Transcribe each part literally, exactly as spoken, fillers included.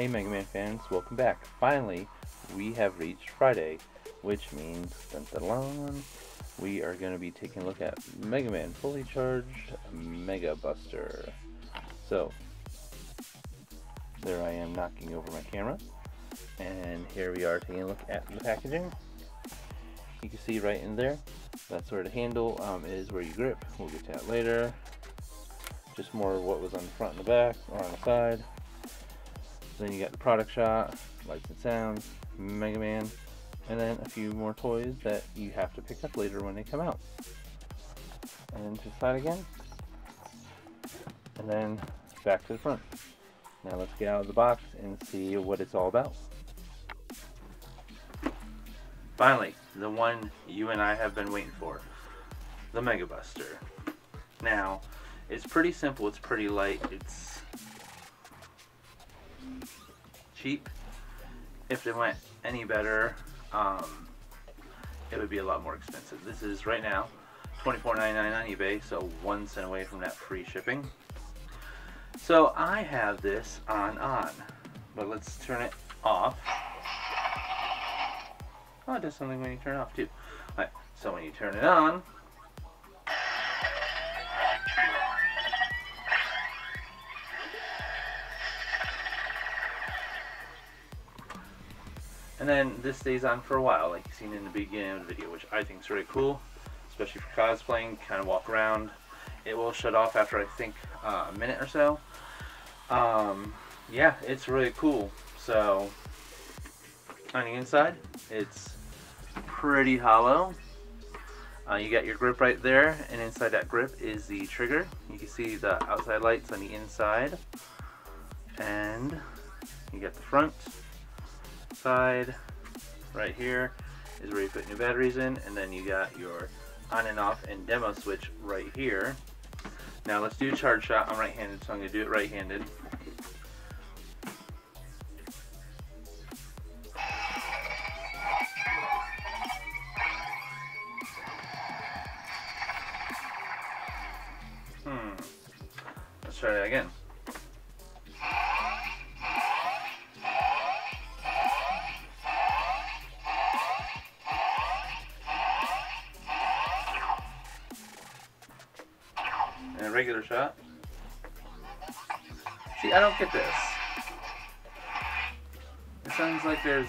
Hey Mega Man fans, welcome back. Finally, we have reached Friday, which means dun, dun, dun, we are going to be taking a look at Mega Man Fully Charged Mega Buster. So, there I am knocking over my camera, and here we are taking a look at the packaging. You can see right in there, that's where the handle um, is, where you grip. We'll get to that later. Just more of what was on the front and the back, or on the side. Then you got the product shot, lights and sounds, Mega Man, and then a few more toys that you have to pick up later when they come out. And to the side again, and then back to the front. Now let's get out of the box and see what it's all about. Finally, the one you and I have been waiting for, the Mega Buster. Now, it's pretty simple, it's pretty light, it's cheap. If they went any better, um, it would be a lot more expensive. This is right now twenty-four ninety-nine on eBay, so one cent away from that free shipping. So I have this on on, but let's turn it off. Oh, it does something when you turn it off too. All right, so when you turn it on, and then this stays on for a while, like you've seen in the beginning of the video, which I think is really cool, especially for cosplaying. Kind of walk around. It will shut off after, I think, uh, a minute or so. Um, yeah, it's really cool. So, on the inside, it's pretty hollow. Uh, you got your grip right there, and inside that grip is the trigger. You can see the outside lights on the inside. And you got the front. Side right here is where you put new batteries in, and then you got your on and off and demo switch right here. Now let's do charge shot. I'm right-handed, so I'm gonna do it right-handed. Hmm. Let's try that again. Regular shot. See, I don't get this. It sounds like there's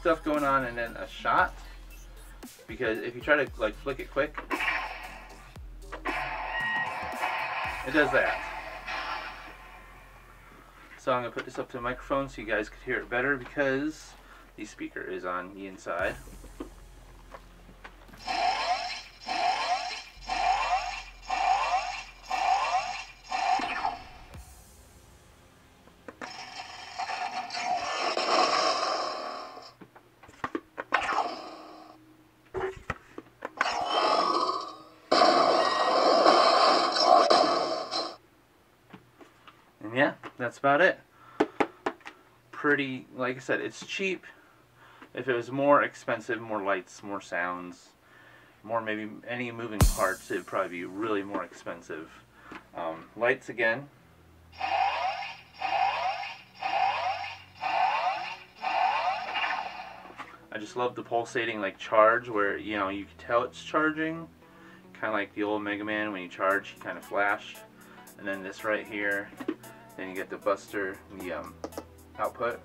stuff going on and then a shot, because if you try to like flick it quick, it does that. So I'm gonna put this up to the microphone so you guys could hear it better, because the speaker is on the inside. Yeah, that's about it. Pretty, like I said, it's cheap. If it was more expensive, more lights, more sounds, more maybe any moving parts, it'd probably be really more expensive. Um, lights again. I just love the pulsating like charge, where you know you can tell it's charging, kind of like the old Mega Man. When you charge, he kind of flashed, and then this right here. Then you get the Buster, the um, output,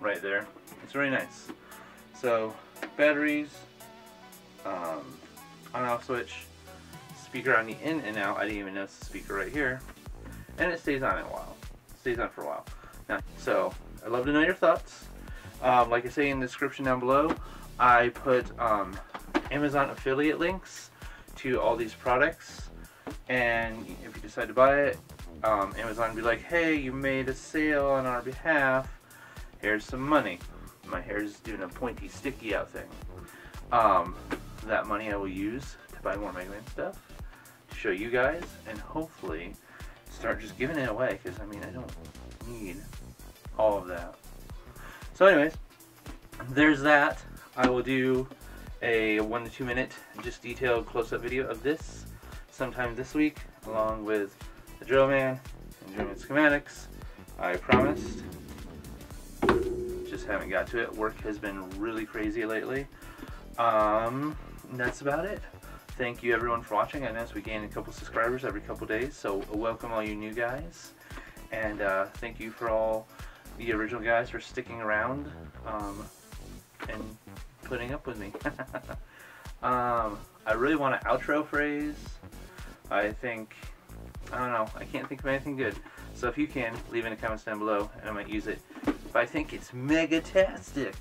right there. It's really nice. So, batteries, um, on-off switch, speaker on the in and out. I didn't even notice the speaker right here. And it stays on a while. It stays on for a while. Now, so, I'd love to know your thoughts. Um, like I say in the description down below, I put um, Amazon affiliate links to all these products. And if you decide to buy it, Um, Amazon would be like, hey, you made a sale on our behalf, here's some money. My hair is doing a pointy sticky out thing. Um, that money I will use to buy more Mega Man stuff, to show you guys, and hopefully start just giving it away, because I mean, I don't need all of that. So anyways, there's that. I will do a one to two minute just detailed close-up video of this sometime this week, along with the Drill Man and Drill Man schematics I promised. Just haven't got to it. Work has been really crazy lately. Um, that's about it. Thank you everyone for watching. I noticed we gained a couple subscribers every couple days, so welcome all you new guys. And uh, thank you for all the original guys for sticking around um, and putting up with me. um, I really want an outro phrase. I think, I don't know, I can't think of anything good. So if you can, leave it in the comments down below and I might use it. But I think it's Megatastic,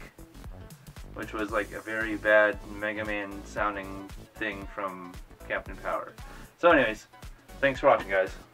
which was like a very bad Mega Man sounding thing from Captain Power. So anyways, thanks for watching, guys.